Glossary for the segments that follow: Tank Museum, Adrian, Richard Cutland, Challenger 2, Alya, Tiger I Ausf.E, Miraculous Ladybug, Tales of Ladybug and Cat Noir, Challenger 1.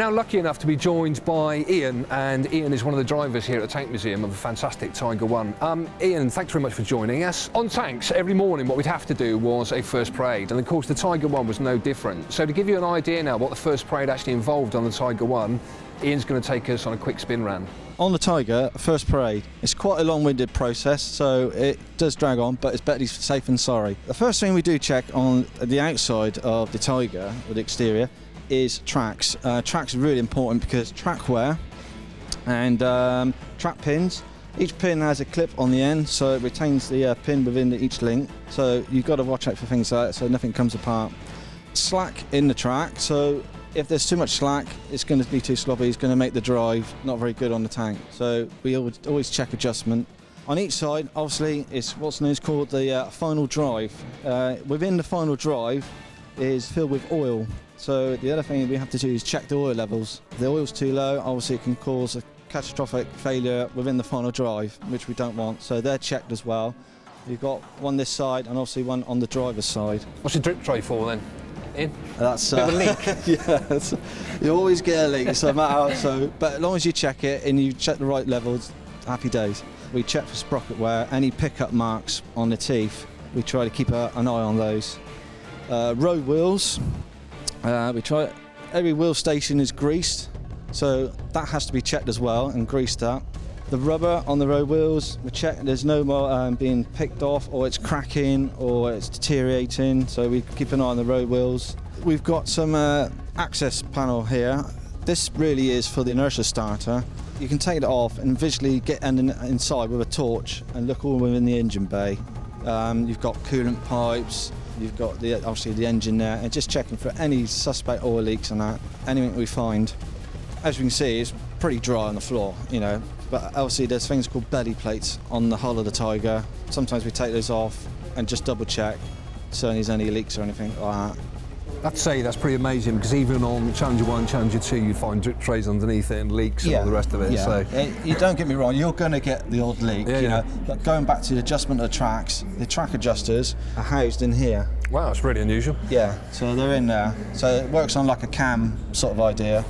now lucky enough to be joined by Ian, and Ian is one of the drivers here at the Tank Museum of a fantastic Tiger I. Ian, thanks very much for joining us. On Tanks, every morning what we'd have to do was a first parade, and of course the Tiger I was no different. So to give you an idea now what the first parade actually involved on the Tiger I, Ian's going to take us on a quick spin round. On the Tiger, first parade, it's quite a long-winded process, so it does drag on, but it's better safe than sorry. The first thing we do check on the outside of the Tiger, or the exterior, is tracks. Tracks are really important because track wear and track pins. Each pin has a clip on the end, so it retains the pin within each link. So you've got to watch out for things like that, so nothing comes apart. Slack in the track, so if there's too much slack, it's going to be too sloppy. It's going to make the drive not very good on the tank. So we always check adjustment. On each side, obviously, it's what's known as called the final drive. Within the final drive is filled with oil. So the other thing we have to do is check the oil levels. If the oil's too low, obviously it can cause a catastrophic failure within the final drive, which we don't want. So they're checked as well. You've got one this side and obviously one on the driver's side. What's your drip tray for then? That's a leak. Yeah, you always get a leak, so matter. So, but as long as you check it and you check the right levels, happy days. We check for sprocket wear, any pickup marks on the teeth. We try to keep an eye on those. Road wheels. We try. Every wheel station is greased, so that has to be checked as well and greased up. The rubber on the road wheels, we check there's no more being picked off, or it's cracking, or it's deteriorating, so we keep an eye on the road wheels. We've got some access panel here. This really is for the inertia starter. You can take it off and visually get inside with a torch and look all within the engine bay. You've got coolant pipes, you've got obviously the engine there, and just checking for any suspect oil leaks and that, anything we find. As you can see, it's pretty dry on the floor, you know. But obviously there's things called belly plates on the hull of the Tiger. Sometimes we take those off and just double check, so there's any leaks or anything like that. I'd say that's pretty amazing, because even on Challenger 1, Challenger 2, you find drip trays underneath it and leaks and all the rest of it. Yeah. So. You don't get me wrong, you're going to get the odd leak. Yeah, you know. But going back to the adjustment of the tracks, the track adjusters are housed in here. Wow, that's really unusual. Yeah, so they're in there. So it works on like a cam sort of idea.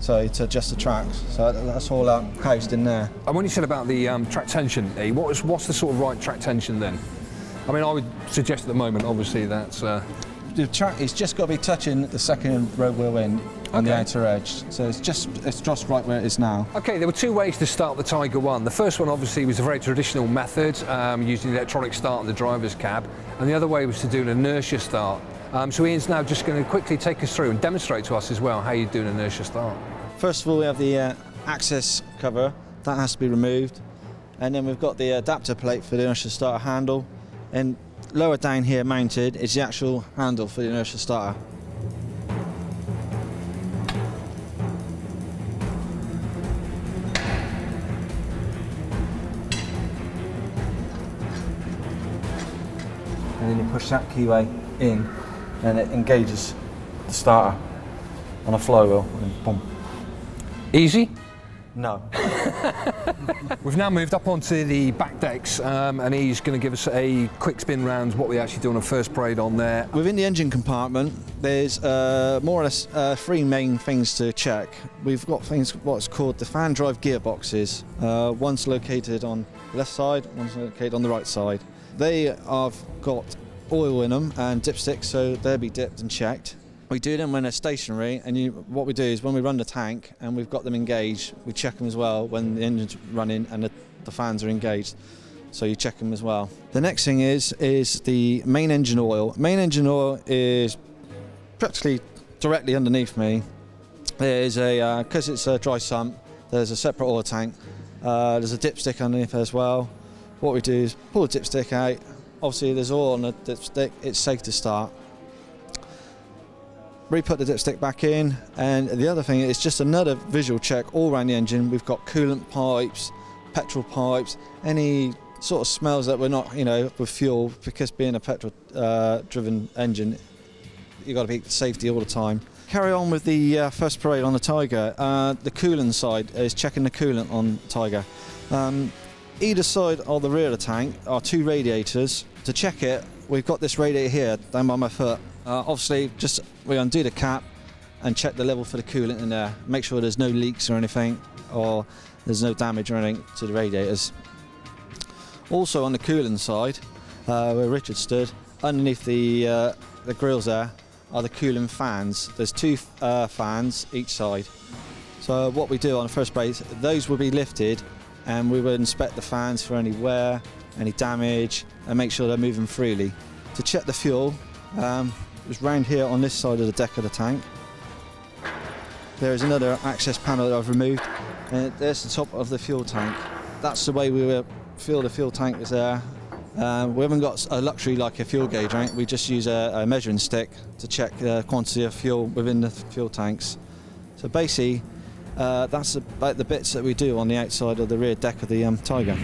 So to adjust the tracks, so that's all housed in there. And when you said about the track tension, what's the sort of right track tension then? I mean, I would suggest at the moment, obviously, that's... The track is just got to be touching the second road wheel end on the outer edge, so it's just right where it is now. Okay, there were two ways to start the Tiger I. The first one obviously was a very traditional method, using the electronic start in the driver's cab, and the other way was to do an inertia start. So Ian's now just going to quickly take us through and demonstrate to us as well how you do an inertia start. First of all, we have the access cover, that has to be removed, and then we've got the adapter plate for the inertia starter handle, and lower down here mounted is the actual handle for the inertia starter. And then you push that keyway in, and it engages the starter on a flow wheel, and boom. Easy? No. We've now moved up onto the back decks, and he's going to give us a quick spin round what we actually do on a first parade on there. Within the engine compartment, there's more or less three main things to check. We've got things what's called the fan drive gearboxes. One's located on the left side, one's located on the right side. They have got oil in them and dipsticks, so they'll be dipped and checked. We do them when they're stationary, and what we do is when we run the tank and we've got them engaged, we check them as well when the engine's running and the fans are engaged, so you check them as well. The next thing is the main engine oil. Main engine oil is practically directly underneath me. There's a, because it's a dry sump, there's a separate oil tank. There's a dipstick underneath as well. What we do is pull the dipstick out. Obviously there's oil on the dipstick, it's safe to start. Re-put the dipstick back in, and the other thing is just another visual check all around the engine. We've got coolant pipes, petrol pipes, any sort of smells that we're not, you know, with fuel, because being a petrol driven engine, you've got to be safety all the time. Carry on with the first parade on the Tiger. The coolant side is checking the coolant on Tiger. Either side of the rear of the tank are two radiators. To check it, we've got this radiator here down by my foot. Obviously, we undo the cap and check the level for the coolant in there. Make sure there's no leaks or anything, or there's no damage or anything to the radiators. Also on the coolant side, where Richard stood, underneath the grills there are the coolant fans. There's two fans each side. So what we do on the first brace, those will be lifted and we will inspect the fans for any wear, any damage, and make sure they're moving freely. To check the fuel, it was round here on this side of the deck of the tank. There is another access panel that I've removed, and there's the top of the fuel tank. That's the way we will feel the fuel tank is there. We haven't got a luxury like a fuel gauge, right? We just use a measuring stick to check the quantity of fuel within the fuel tanks. So basically, that's about the bits that we do on the outside of the rear deck of the Tiger.